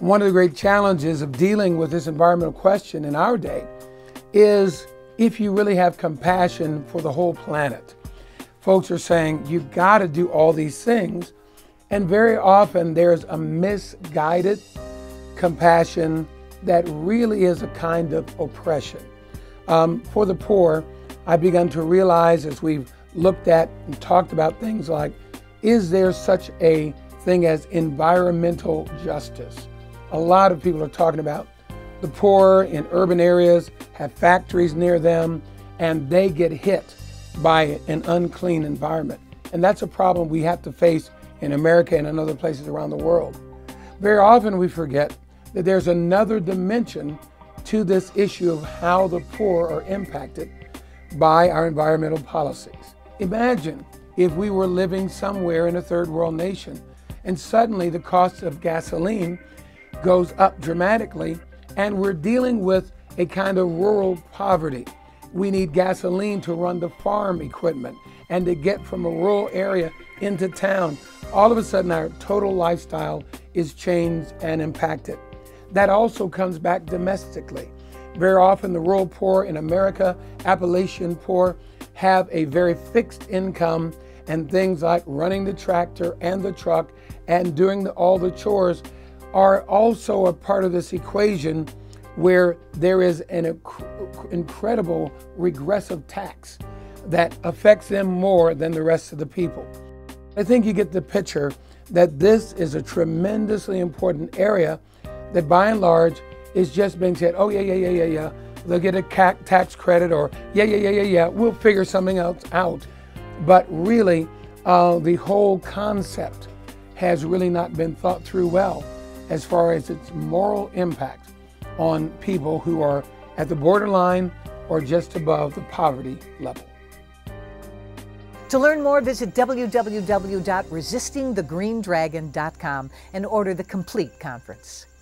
One of the great challenges of dealing with this environmental question in our day is if you really have compassion for the whole planet. Folks are saying, you've got to do all these things. And very often there's a misguided compassion that really is a kind of oppression. For the poor, I've begun to realize as we've looked at and talked about things like, is there such a thing as environmental justice? A lot of people are talking about the poor in urban areas have factories near them and they get hit by an unclean environment. And that's a problem we have to face in America and in other places around the world. Very often we forget that there's another dimension to this issue of how the poor are impacted by our environmental policies. Imagine if we were living somewhere in a third world nation and suddenly the cost of gasoline goes up dramatically and we're dealing with a kind of rural poverty. We need gasoline to run the farm equipment and to get from a rural area into town. All of a sudden, our total lifestyle is changed and impacted. That also comes back domestically. Very often, the rural poor in America, Appalachian poor, have a very fixed income, and things like running the tractor and the truck and doing all the chores are also a part of this equation where there is an incredible regressive tax that affects them more than the rest of the people. I think you get the picture that this is a tremendously important area that by and large is just being said, oh yeah, they'll get a tax credit, or yeah, we'll figure something else out. But really, the whole concept has really not been thought through well as far as its moral impact on people who are at the borderline or just above the poverty level. To learn more, visit www.resistingthogreendragon.com and order the complete conference.